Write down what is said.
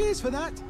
Cheers for that.